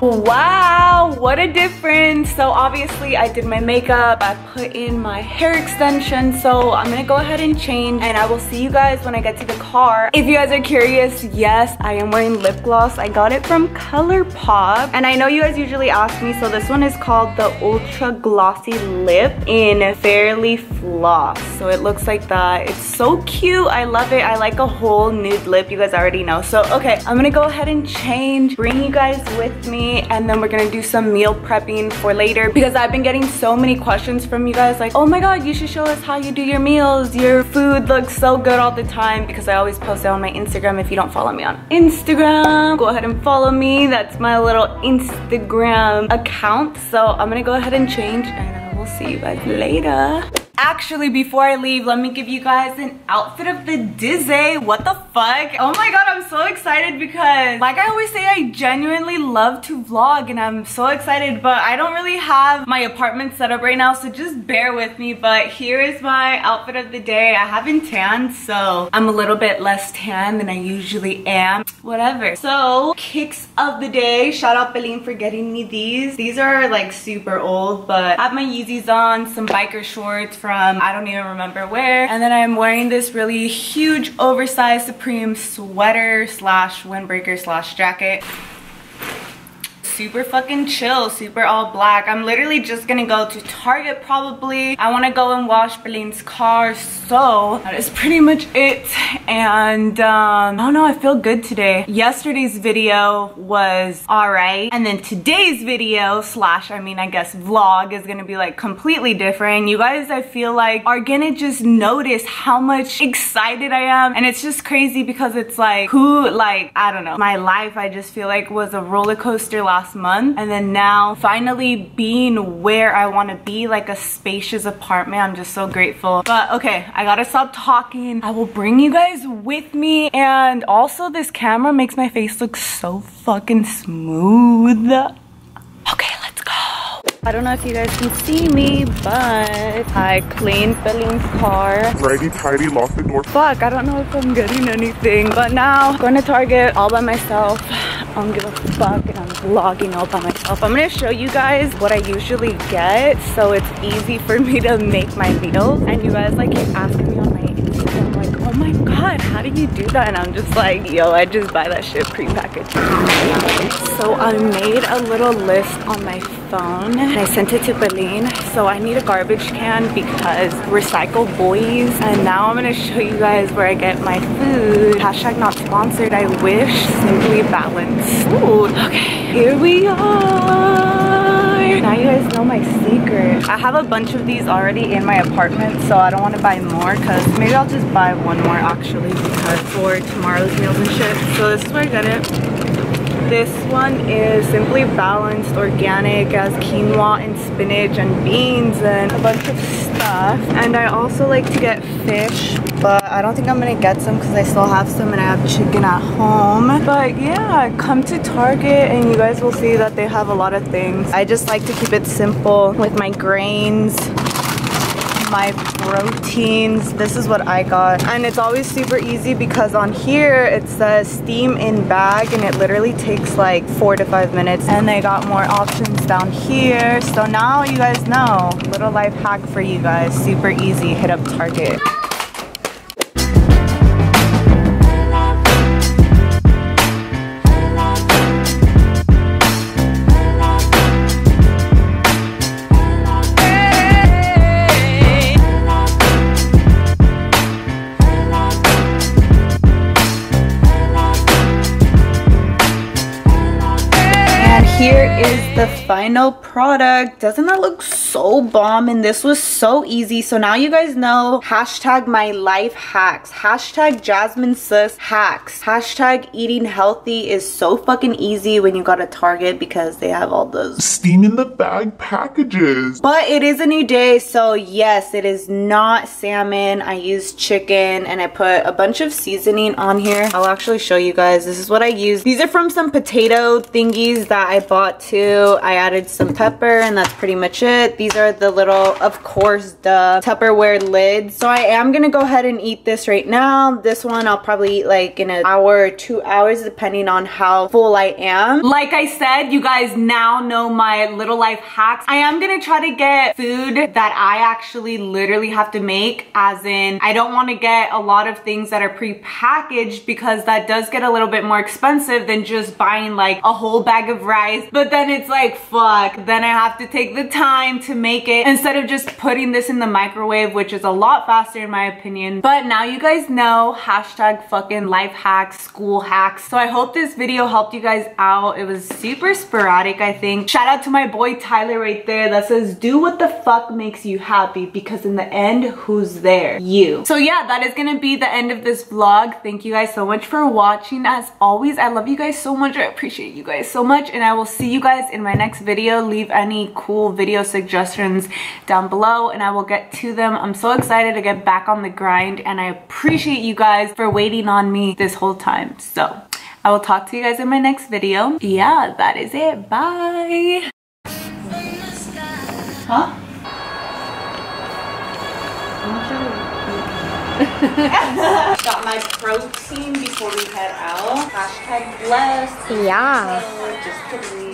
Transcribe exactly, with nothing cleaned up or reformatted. Wow, what a difference. So obviously I did my makeup, I put in my hair extension, so I'm gonna go ahead and change and I will see you guys when I get to the car. If you guys are curious, yes, I am wearing lip gloss. I got it from Colourpop and I know you guys usually ask me, so this one is called the Ultra Glossy Lip in Fairly Floss. So it looks like that. It's so cute, I love it. I like a whole nude lip, you guys already know. So okay, I'm gonna go ahead and change, bring you guys with me, and then we're gonna do some meal prepping for later because I've been getting so many questions from you guys like, oh my god, you should show us how you do your meals, your food looks so good all the time, because I always post it on my Instagram. If you don't follow me on Instagram, go ahead and follow me. That's my little Instagram account. So I'm gonna go ahead and change and I will see you guys later. Actually, before I leave, let me give you guys an outfit of the dizzy. What the fuck? Oh my god, I'm so excited because, like I always say, I genuinely love to vlog and I'm so excited, but I don't really have my apartment set up right now, so just bear with me. But here is my outfit of the day. I haven't tanned, so I'm a little bit less tan than I usually am. Whatever. So, kicks of the day. Shout out Belén for getting me these. These are like super old, but I have my Yeezys on, some biker shorts from From, I don't even remember where, and then I'm wearing this really huge oversized Supreme sweater slash windbreaker slash jacket. Super fucking chill, super all black. I'm literally just gonna go to Target probably. I want to go and wash Belén's car, so that is pretty much it. And um, I don't know, I feel good today. Yesterday's video was alright, and then today's video slash I mean I guess vlog is gonna be like completely different. You guys, I feel like, are gonna just notice how much excited I am, and it's just crazy because it's like, who, like, I don't know, my life I just feel like was a roller coaster last month, and then now finally being where I want to be, like a spacious apartment. I'm just so grateful. But okay, I gotta stop talking. I will bring you guys with me. And also, this camera makes my face look so fucking smooth. Okay, let's go. I don't know if you guys can see me, but I cleaned Belén's car. Righty tighty, locked the door. Fuck, I don't know if I'm getting anything, but now going to Target all by myself. I don't give a fuck, and I'm vlogging all by myself. I'm gonna show you guys what I usually get so it's easy for me to make my meals. And you guys like keep asking me on my Instagram like, oh my god, how do you do that? And I'm just like, yo, I just buy that shit pre-packaged. So I made a little list on my phone and I sent it to Belén. So I need a garbage can because recycle boys. And now I'm gonna show you guys where I get my food. Hashtag not sponsored, I wish. Simply Balanced. Ooh, okay, here we are. Now you guys know my secret. I have a bunch of these already in my apartment, so I don't want to buy more because maybe I'll just buy one more actually because for tomorrow's meals and shit. So this is where I get it. This one is Simply Balanced Organic, as quinoa and spinach and beans and a bunch of stuff. And I also like to get fish, but I don't think I'm gonna get some because I still have some and I have chicken at home. But yeah, come to Target and you guys will see that they have a lot of things. I just like to keep it simple with my grains, my proteins. This is what I got, and it's always super easy because on here it says steam in bag and it literally takes like four to five minutes, and they got more options down here. So now you guys know, little life hack for you guys, super easy, hit up Target. Is the final product. Doesn't that look so bomb? And this was so easy. So now you guys know, hashtag my life hacks, hashtag Jasmine Sus hacks, hashtag eating healthy is so fucking easy when you got a Target because they have all those steam in the bag packages. But it is a new day, so yes, it is not salmon. I used chicken and I put a bunch of seasoning on here. I'll actually show you guys. This is what I use. These are from some potato thingies that I bought two. I added some pepper and that's pretty much it. These are the little, of course, the Tupperware lids. So I am gonna go ahead and eat this right now. This one I'll probably eat like in an hour or two hours depending on how full I am. Like I said, you guys now know my little life hacks. I am gonna try to get food that I actually literally have to make, as in I don't want to get a lot of things that are pre-packaged because that does get a little bit more expensive than just buying like a whole bag of rice. But then it's like, fuck, then I have to take the time to make it instead of just putting this in the microwave, which is a lot faster in my opinion. But now you guys know, hashtag fucking life hacks, school hacks. So I hope this video helped you guys out. It was super sporadic, I think. Shout out to my boy Tyler right there that says, do what the fuck makes you happy, because in the end, who's there? You. So yeah, that is gonna be the end of this vlog. Thank you guys so much for watching. As always, I love you guys so much. I appreciate you guys so much, and I will see you guys in my next video. Leave any cool video suggestions down below and I will get to them. I'm so excited to get back on the grind, and I appreciate you guys for waiting on me this whole time. So I will talk to you guys in my next video. Yeah, that is it. Bye. Huh? Got my protein before we head out. Hashtag blessed. Yeah. So just to